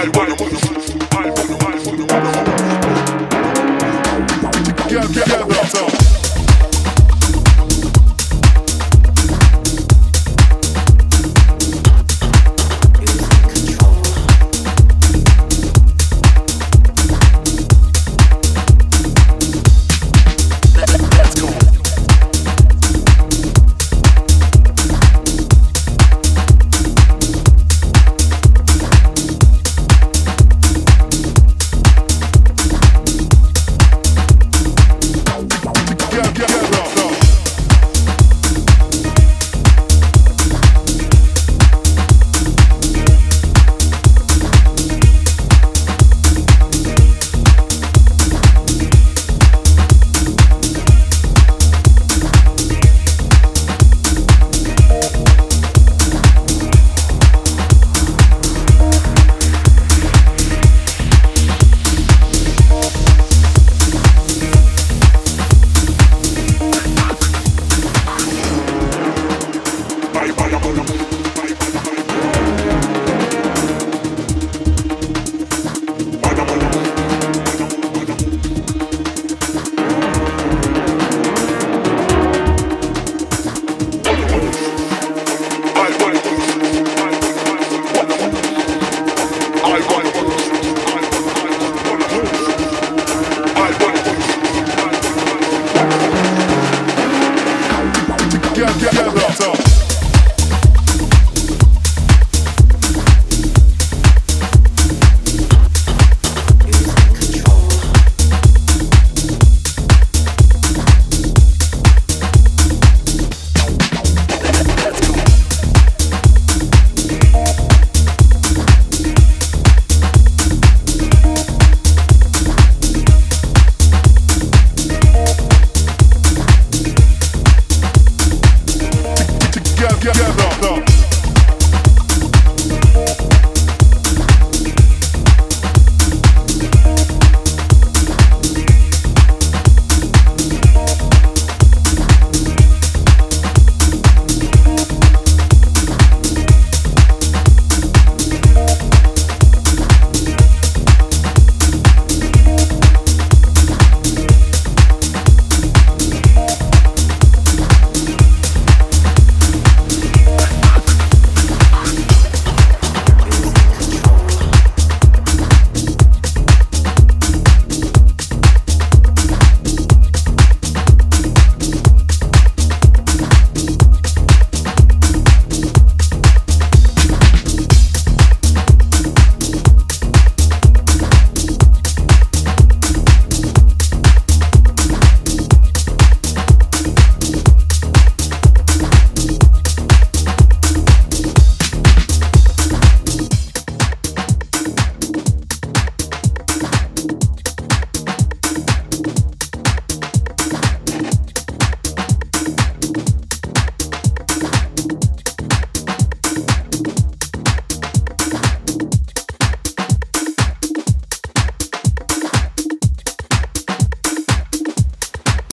I wanna